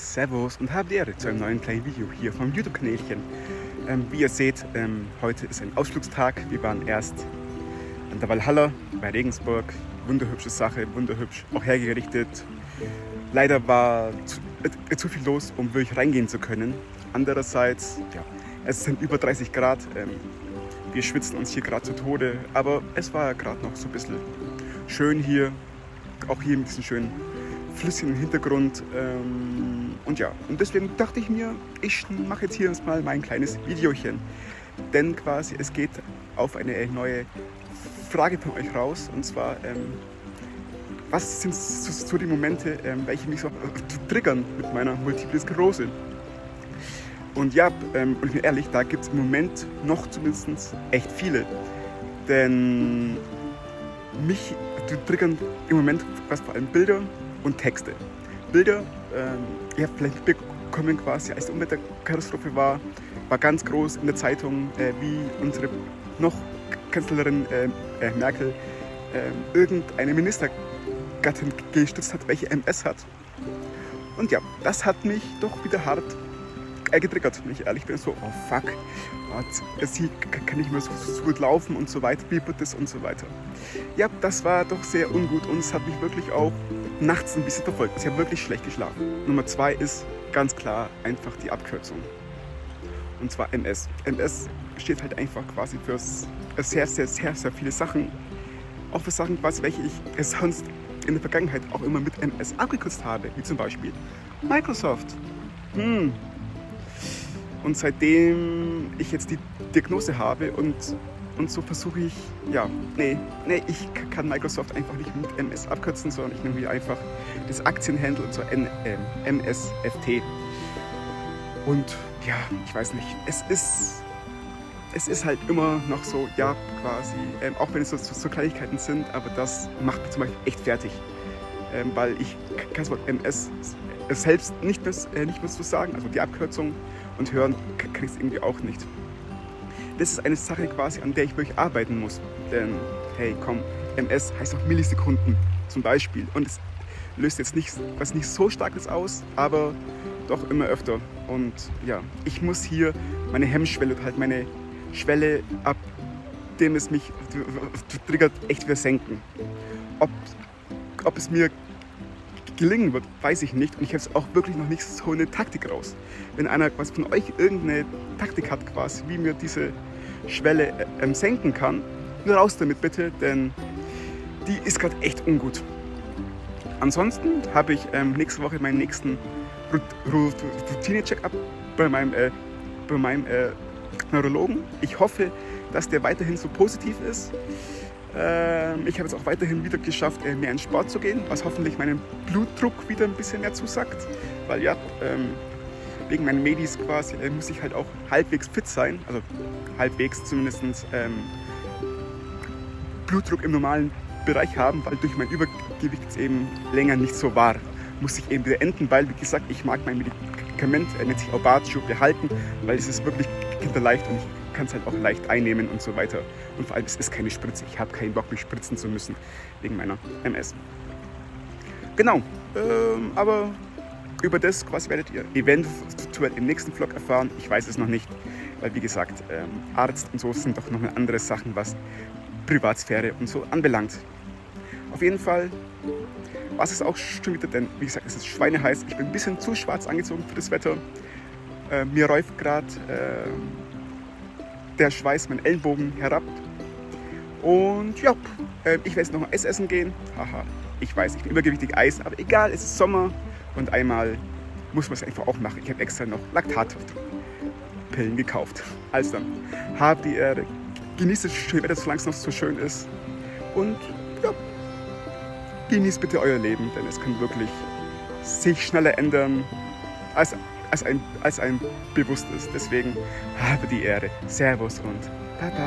Servus und habt ihr zu einem neuen kleinen Video hier vom YouTube-Kanälchen. Wie ihr seht, heute ist ein Ausflugstag. Wir waren erst an der Walhalla bei Regensburg. Wunderhübsche Sache, wunderhübsch, auch hergerichtet. Leider war zu viel los, um wirklich reingehen zu können. Andererseits, ja, es sind über 30 Grad. Wir schwitzen uns hier gerade zu Tode, aber es war gerade noch so ein bisschen schön hier. Auch hier ein bisschen schön flüssig im Hintergrund. Und ja, und deswegen dachte ich mir, ich mache jetzt hier mal mein kleines Videochen. Denn quasi, es geht auf eine neue Frage von euch raus. Und zwar, was sind so die Momente, welche mich so triggern mit meiner Multiple Sklerose? Und ja, und ich bin ehrlich, da gibt es im Moment noch zumindest echt viele. Denn mich triggern im Moment fast vor allem Bilder und Texte. Bilder, ihr habt vielleicht mitbekommen, quasi, als die Unwetterkatastrophe war ganz groß in der Zeitung, wie unsere noch Kanzlerin Merkel irgendeine Ministergattin gestützt hat, welche MS hat. Und ja, das hat mich doch wieder hart getriggert, wenn ich ehrlich bin. So, oh fuck, sie kann nicht mehr so gut laufen und so weiter, wie wird das und so weiter. Ja, das war doch sehr ungut und es hat mich wirklich auch nachts ein bisschen verfolgt. Ich habe wirklich schlecht geschlafen. Nummer zwei ist ganz klar einfach die Abkürzung. Und zwar MS. MS steht halt einfach quasi für sehr viele Sachen. Auch für Sachen, welche ich sonst in der Vergangenheit auch immer mit MS abgekürzt habe, wie zum Beispiel Microsoft. Und seitdem ich jetzt die Diagnose habe und so versuche ich, ja, nee, ich kann Microsoft einfach nicht mit MS abkürzen, sondern ich nehme hier einfach das Aktienhandle und so MSFT. Und ja, ich weiß nicht, es ist halt immer noch so, ja, quasi, auch wenn es so Kleinigkeiten sind, aber das macht mich zum Beispiel echt fertig, weil ich kann das Wort MS selbst nicht mehr so sagen, also die Abkürzung, und hören kann ich es irgendwie auch nicht. Das ist eine Sache quasi, an der ich wirklich arbeiten muss, denn hey komm, MS heißt auch Millisekunden zum Beispiel und es löst jetzt nicht so starkes aus, aber doch immer öfter. Und ja, ich muss hier meine Hemmschwelle, halt meine Schwelle, ab dem es mich triggert, echt wieder senken. Ob es mir gelingen wird, weiß ich nicht, und ich habe es auch wirklich noch nicht so eine Taktik raus. Wenn einer quasi von euch irgendeine Taktik hat, quasi, wie mir diese Schwelle senken kann, nur raus damit bitte, denn die ist gerade echt ungut. Ansonsten habe ich nächste Woche meinen nächsten Routine-Check-up bei meinem Neurologen. Ich hoffe, dass der weiterhin so positiv ist. Ich habe es auch weiterhin wieder geschafft, mehr in Sport zu gehen, was hoffentlich meinem Blutdruck wieder ein bisschen mehr zusagt. Weil ja, wegen meinen Medis quasi muss ich halt auch halbwegs fit sein, also halbwegs zumindest Blutdruck im normalen Bereich haben, weil durch mein Übergewicht es eben länger nicht so war. Muss ich eben wieder enden, weil, wie gesagt, ich mag mein Medikament, nennt sich Obatio, behalten, weil es ist wirklich kinderleicht und ich kann es halt auch leicht einnehmen und so weiter. Und vor allem, es ist keine Spritze. Ich habe keinen Bock, mich spritzen zu müssen wegen meiner MS. Genau, aber über das quasi werdet ihr eventuell im nächsten Vlog erfahren. Ich weiß es noch nicht, weil, wie gesagt, Arzt und so sind doch noch eine andere Sachen, was Privatsphäre und so anbelangt. Auf jeden Fall war es auch schon wieder, denn wie gesagt, es ist schweineheiß. Ich bin ein bisschen zu schwarz angezogen für das Wetter. Mir läuft gerade der Schweiß meinen Ellenbogen herab. Und ja, ich werde jetzt nochmal Eis essen gehen. Haha, ich weiß, ich bin übergewichtig, Eis, aber egal, es ist Sommer und einmal muss man es einfach auch machen. Ich habe extra noch Laktatpillen gekauft. Also dann, habt die Ehre, genießt das schöne Wetter, solange es noch so schön ist. Und ja, genießt bitte euer Leben, denn es kann wirklich sich schneller ändern, als einem bewusst ist. Deswegen habe die Ehre. Servus und Baba.